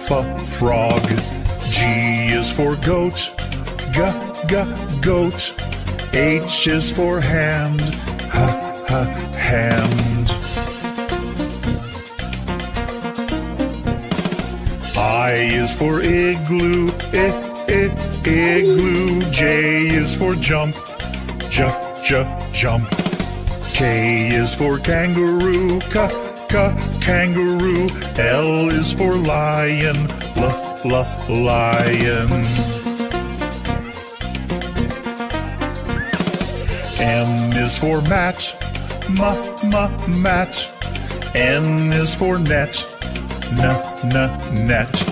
frog. G is for goat, goat. H is for hand, hand. I is for igloo, igloo. J is for jump, jump. K is for kangaroo, kangaroo. L is for lion, lion. M is for mat, mat. N is for net, net.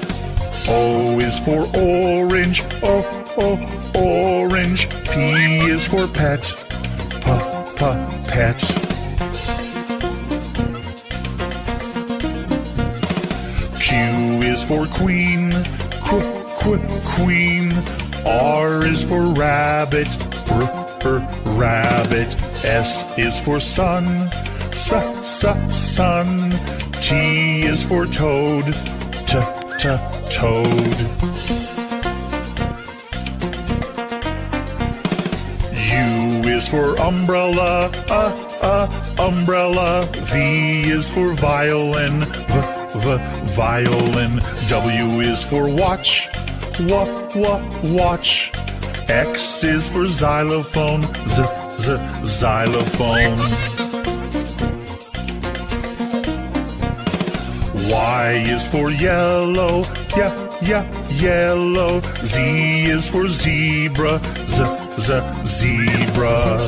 O is for orange, orange. P is for pet, pet. Q is for queen, queen. R is for rabbit, rabbit. S is for sun, sun. T is for toad, toad. U is for umbrella, umbrella. V is for violin, violin. W is for watch, watch. X is for xylophone, xylophone. Y is for yellow, yellow. Z is for zebra, zebra.